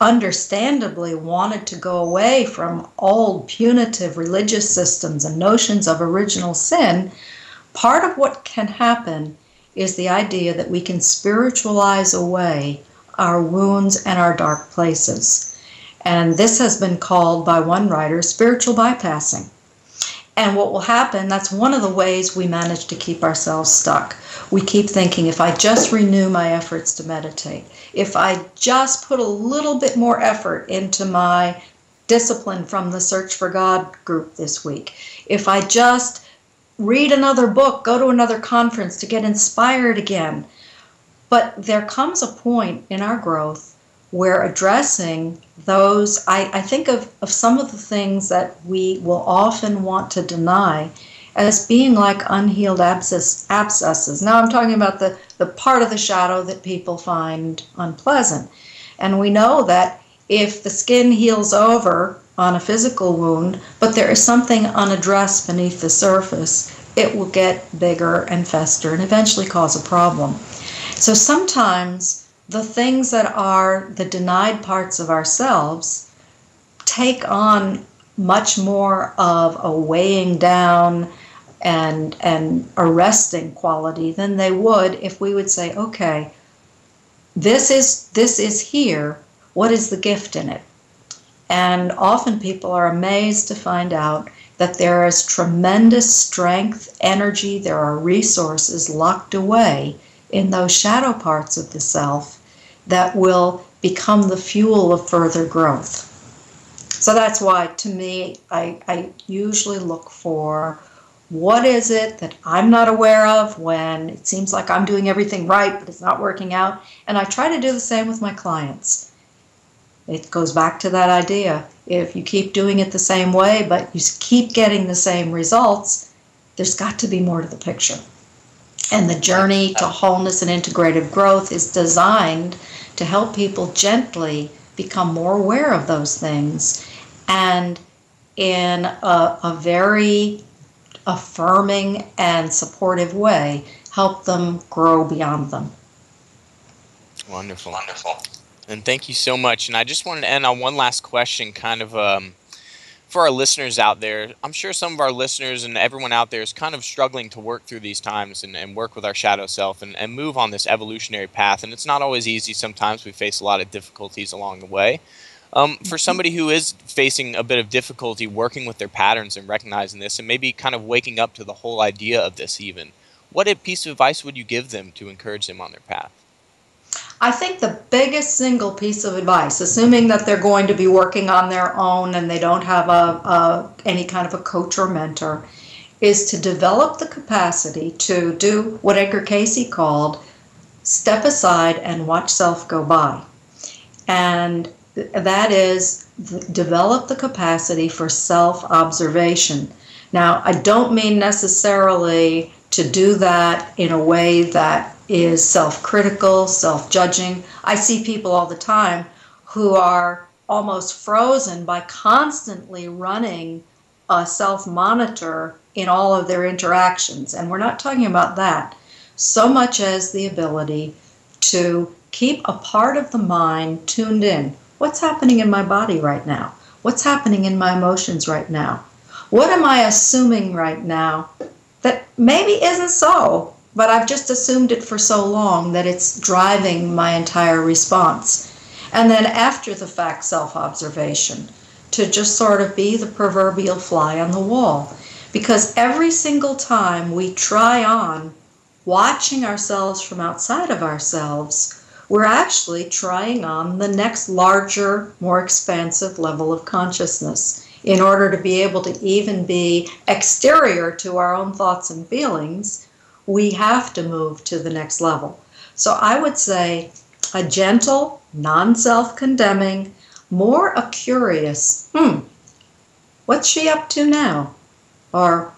understandably wanted to go away from old punitive religious systems and notions of original sin. Part of what can happen is the idea that we can spiritualize away our wounds and our dark places. And this has been called by one writer spiritual bypassing. And what will happen, that's one of the ways we manage to keep ourselves stuck. We keep thinking, if I just renew my efforts to meditate, if I just put a little bit more effort into my discipline from the Search for God group this week, if I just read another book, go to another conference to get inspired again. But there comes a point in our growth where addressing those, I, I think of, of some of the things that we will often want to deny as being like unhealed abscess, abscesses. Now I'm talking about the, the part of the shadow that people find unpleasant. And we know that if the skin heals over on a physical wound, but there is something unaddressed beneath the surface, it will get bigger and fester and eventually cause a problem. So sometimes the things that are the denied parts of ourselves take on much more of a weighing down and and arresting quality than they would if we would say, okay, this is this is here, what is the gift in it? And often people are amazed to find out that there is tremendous strength, energy, there are resources locked away in those shadow parts of the self that will become the fuel of further growth. So that's why, to me, I, I usually look for what is it that I'm not aware of when it seems like I'm doing everything right, but it's not working out. And I try to do the same with my clients. It goes back to that idea. If you keep doing it the same way, but you keep getting the same results, there's got to be more to the picture. And the Journey to Wholeness and Integrative Growth is designed to help people gently become more aware of those things, and in a, a very affirming and supportive way, help them grow beyond them. Wonderful, wonderful. And thank you so much. And I just wanted to end on one last question, kind of um, for our listeners out there. I'm sure some of our listeners and everyone out there is kind of struggling to work through these times and, and work with our shadow self and, and move on this evolutionary path. And it's not always easy. Sometimes we face a lot of difficulties along the way. Um, for somebody who is facing a bit of difficulty working with their patterns and recognizing this and maybe kind of waking up to the whole idea of this even, what a piece of advice would you give them to encourage them on their path? I think the biggest single piece of advice, assuming that they're going to be working on their own and they don't have a, a any kind of a coach or mentor, is to develop the capacity to do what Edgar Cayce called step aside and watch self go by. And that is develop the capacity for self-observation. Now, I don't mean necessarily to do that in a way that is self-critical, self-judging. I see people all the time who are almost frozen by constantly running a self-monitor in all of their interactions. And we're not talking about that so much as the ability to keep a part of the mind tuned in. What's happening in my body right now? What's happening in my emotions right now? What am I assuming right now that maybe isn't so? but I've just assumed it for so long that it's driving my entire response. And then after the fact, self-observation, to just sort of be the proverbial fly on the wall. Because every single time we try on watching ourselves from outside of ourselves, we're actually trying on the next larger, more expansive level of consciousness in order to be able to even be exterior to our own thoughts and feelings. We have to move to the next level. So I would say a gentle, non-self-condemning, more a curious, hmm, what's she up to now? Or,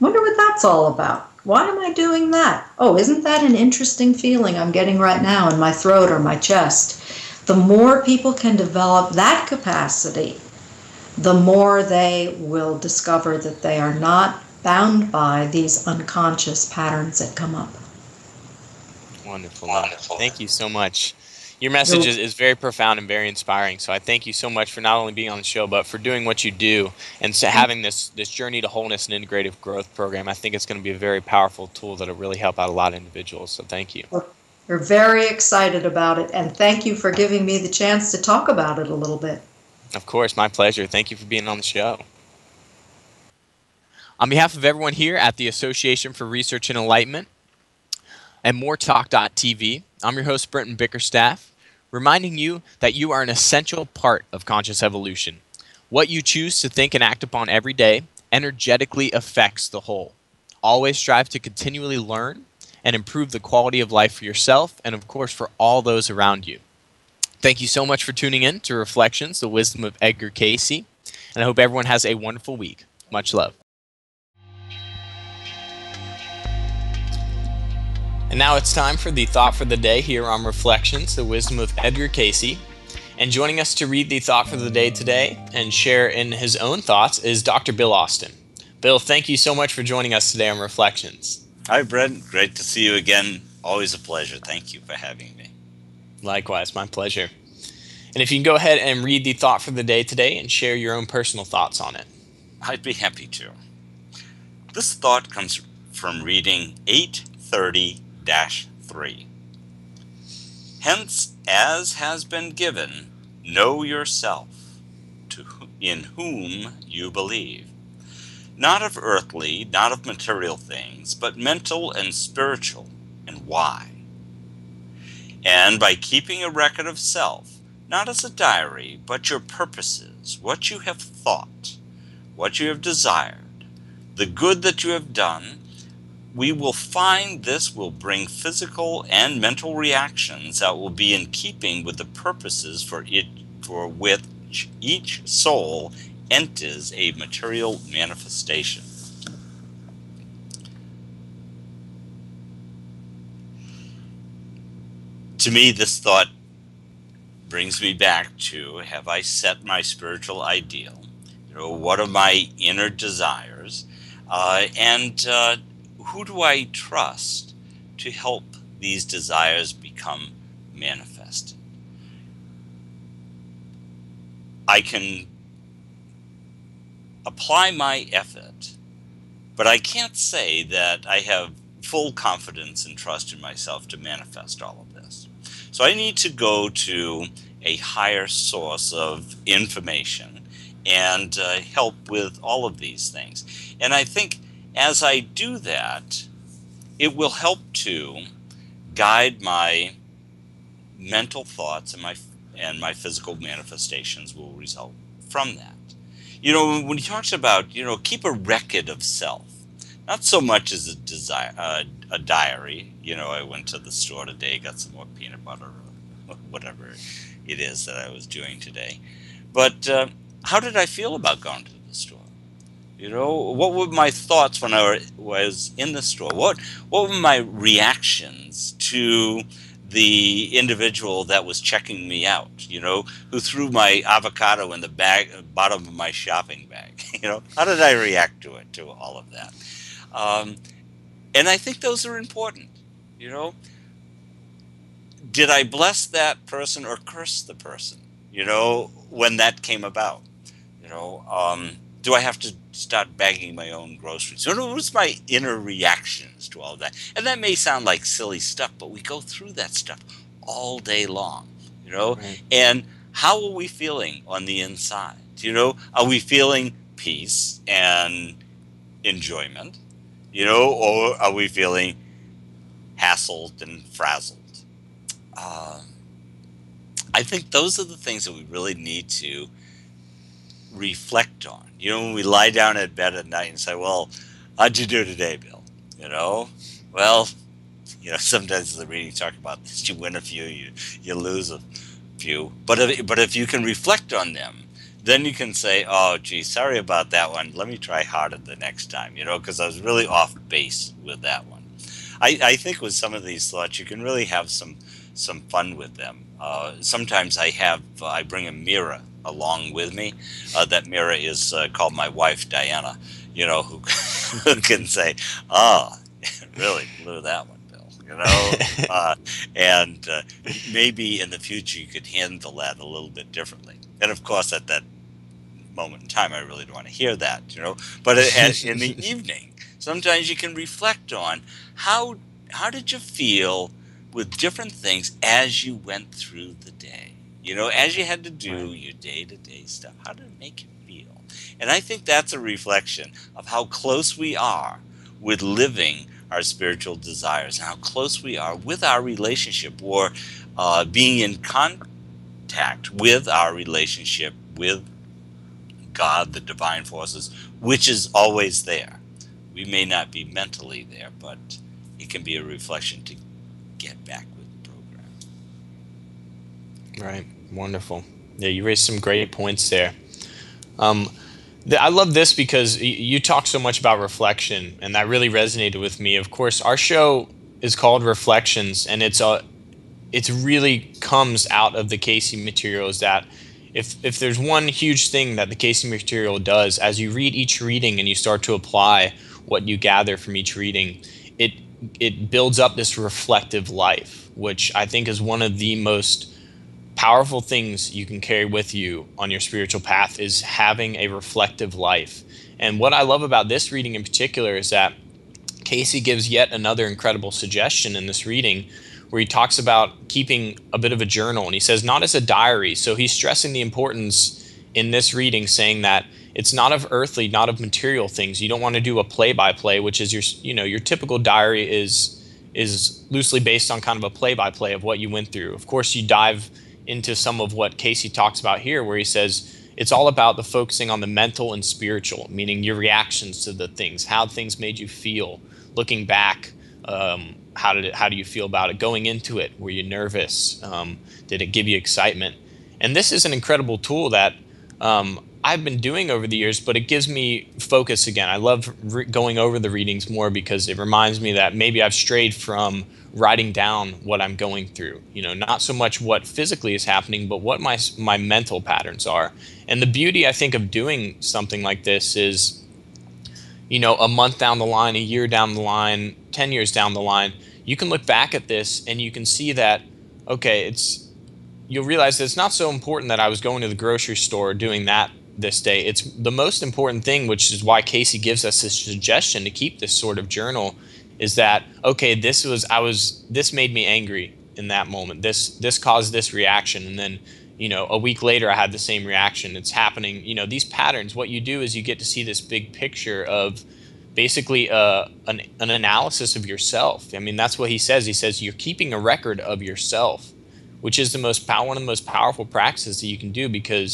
wonder what that's all about. Why am I doing that? Oh, isn't that an interesting feeling I'm getting right now in my throat or my chest? The more people can develop that capacity, the more they will discover that they are not bound by these unconscious patterns that come up. Wonderful. Wonderful. Thank you so much. Your message is, is very profound and very inspiring. So I thank you so much for not only being on the show, but for doing what you do and so having this, this Journey to Wholeness and Integrative Growth program. I think it's going to be a very powerful tool that will really help out a lot of individuals. So thank you. We're very excited about it. And thank you for giving me the chance to talk about it a little bit. Of course. My pleasure. Thank you for being on the show. On behalf of everyone here at the Association for Research and Enlightenment and more talk dot t v, I'm your host, Brenton Bickerstaff, reminding you that you are an essential part of conscious evolution. What you choose to think and act upon every day energetically affects the whole. Always strive to continually learn and improve the quality of life for yourself and, of course, for all those around you. Thank you so much for tuning in to Reflections, the Wisdom of Edgar Cayce, and I hope everyone has a wonderful week. Much love. And now it's time for the Thought for the Day here on Reflections, the Wisdom of Edgar Cayce. And joining us to read the Thought for the Day today and share in his own thoughts is Doctor Bill Austin. Bill, thank you so much for joining us today on Reflections. Hi, Brent. Great to see you again. Always a pleasure. Thank you for having me. Likewise, my pleasure. And if you can go ahead and read the Thought for the Day today and share your own personal thoughts on it. I'd be happy to. This thought comes from reading eight thirty. Dash three. Hence, as has been given, know yourself, to in whom you believe, not of earthly, not of material things, but mental and spiritual, and why. And by keeping a record of self, not as a diary, but your purposes, what you have thought, what you have desired, the good that you have done, we will find this will bring physical and mental reactions that will be in keeping with the purposes for it, for which each soul enters a material manifestation. To me, this thought brings me back to, have I set my spiritual ideal? You know, what are my inner desires? Uh, and uh, Who do I trust to help these desires become manifested? I can apply my effort, but I can't say that I have full confidence and trust in myself to manifest all of this. So I need to go to a higher source of information and uh, help with all of these things. And I think as I do that, it will help to guide my mental thoughts and my and my physical manifestations will result from that. You know, when he talks about, you know, keep a record of self, not so much as a desire, uh, a diary. You know, I went to the store today, got some more peanut butter or whatever it is that I was doing today. But uh, how did I feel about going to the store? You know, what were my thoughts when I was in the store? What what were my reactions to the individual that was checking me out, you know, who threw my avocado in the bag, bottom of my shopping bag? You know, how did I react to it, to all of that? Um, and I think those are important, you know. Did I bless that person or curse the person, you know, when that came about? You know, um... do I have to start bagging my own groceries? What's my inner reactions to all that? And that may sound like silly stuff, but we go through that stuff all day long, you know? Right. And how are we feeling on the inside? You know, are we feeling peace and enjoyment, you know, or are we feeling hassled and frazzled? Um, I think those are the things that we really need to reflect on. You know, when we lie down at bed at night and say, well, how'd you do today, Bill? You know, well, you know, sometimes the readings talk about this. You win a few, you, you lose a few. But if, but if you can reflect on them, then you can say, oh, gee, sorry about that one. Let me try harder the next time, you know, because I was really off base with that one. I, I think with some of these thoughts, you can really have some some fun with them. Uh, sometimes I have, uh, I bring a mirror along with me. Uh, that mirror is uh, called my wife, Diana, you know, who, who can say, ah, oh, really blew that one, Bill, you know. Uh, and uh, maybe in the future you could handle that a little bit differently. And of course, at that moment in time, I really don't want to hear that, you know. But at, in the evening, sometimes you can reflect on how, how did you feel with different things as you went through the day, you know, as you had to do your day-to-day stuff. How did it make you feel? And I think that's a reflection of how close we are with living our spiritual desires, and how close we are with our relationship, or uh, being in contact with our relationship with God, the divine forces, which is always there. We may not be mentally there, but it can be a reflection to get back with the program. Right. Wonderful. Yeah, you raised some great points there. Um, the, I love this because y you talk so much about reflection, and that really resonated with me. Of course, our show is called Reflections, and it's a, it's really comes out of the Cayce material. Is that if if there's one huge thing that the Cayce material does, as you read each reading and you start to apply what you gather from each reading, it it builds up this reflective life, which I think is one of the most powerful things you can carry with you on your spiritual path, is having a reflective life. And what I love about this reading in particular is that Cayce gives yet another incredible suggestion in this reading, where he talks about keeping a bit of a journal, and he says not as a diary. So he's stressing the importance in this reading, saying that it's not of earthly, not of material things. You don't want to do a play-by-play, which is your, you know, your typical diary is is loosely based on kind of a play-by-play of what you went through. Of course, you dive into some of what Cayce talks about here, where he says it's all about the focusing on the mental and spiritual, meaning your reactions to the things, how things made you feel, looking back, um, how did it, how do you feel about it, going into it, were you nervous, um, did it give you excitement? And this is an incredible tool that Um, I've been doing over the years, but it gives me focus again. I love re going over the readings more because it reminds me that maybe I've strayed from writing down what I'm going through. You know, not so much what physically is happening, but what my, my mental patterns are. And the beauty, I think, of doing something like this is, you know, a month down the line, a year down the line, ten years down the line, you can look back at this and you can see that, okay, it's, you'll realize that it's not so important that I was going to the grocery store doing that this day. It's the most important thing, which is why Cayce gives us this suggestion to keep this sort of journal, is that, okay, this was, I was, this made me angry in that moment. This, this caused this reaction. And then, you know, a week later I had the same reaction. It's happening, you know, these patterns. What you do is you get to see this big picture of basically uh, an, an analysis of yourself. I mean, that's what he says. He says, you're keeping a record of yourself, which is the most pow- one of the most powerful practices that you can do, because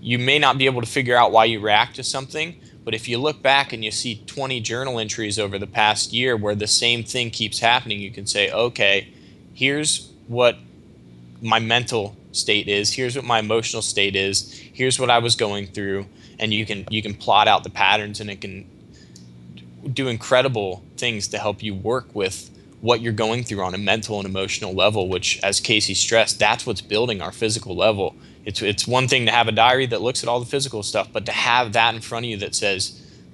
you may not be able to figure out why you react to something, but if you look back and you see twenty journal entries over the past year where the same thing keeps happening, you can say, okay, here's what my mental state is, here's what my emotional state is, here's what I was going through, and you can, you can plot out the patterns, and it can do incredible things to help you work with what you're going through on a mental and emotional level, which, as Cayce stressed, that's what's building our physical level. It's, it's one thing to have a diary that looks at all the physical stuff, but to have that in front of you that says,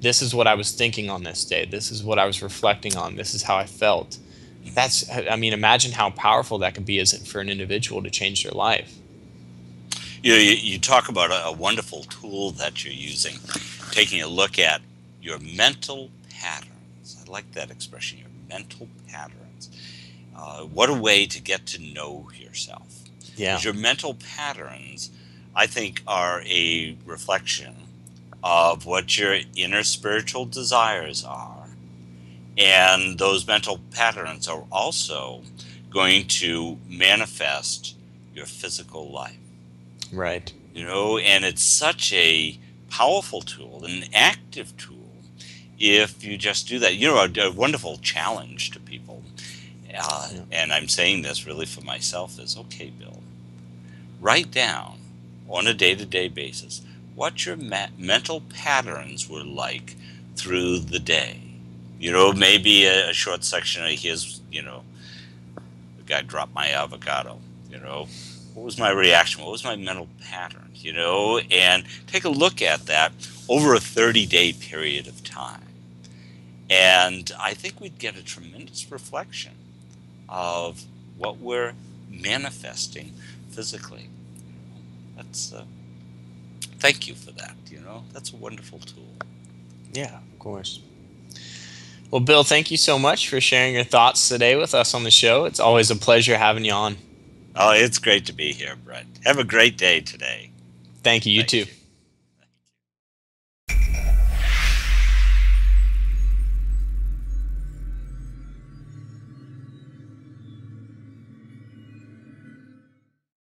this is what I was thinking on this day, this is what I was reflecting on, this is how I felt. That's, I mean, imagine how powerful that could be as for an individual to change their life. You know, you, you talk about a, a wonderful tool that you're using taking a look at your mental patterns. I like that expression, your mental patterns. Uh, what a way to get to know yourself. Yeah. Your mental patterns, I think, are a reflection of what your inner spiritual desires are. And those mental patterns are also going to manifest your physical life. Right. You know, and it's such a powerful tool, an active tool, if you just do that. You know, a, a wonderful challenge to people, uh, yeah. and I'm saying this really for myself, is, okay, Bill, write down on a day-to-day basis what your ma- mental patterns were like through the day. You know, maybe a, a short section of his, you know, the guy dropped my avocado, you know. What was my reaction? What was my mental pattern, you know? And take a look at that over a thirty-day period of time. And I think we'd get a tremendous reflection of what we're manifesting physically. That's uh, thank you for that, you know. That's a wonderful tool. Yeah, of course. Well, Bill, thank you so much for sharing your thoughts today with us on the show. It's always a pleasure having you on. Oh, it's great to be here, Brent. Have a great day today. Thank you. You Thank too. You.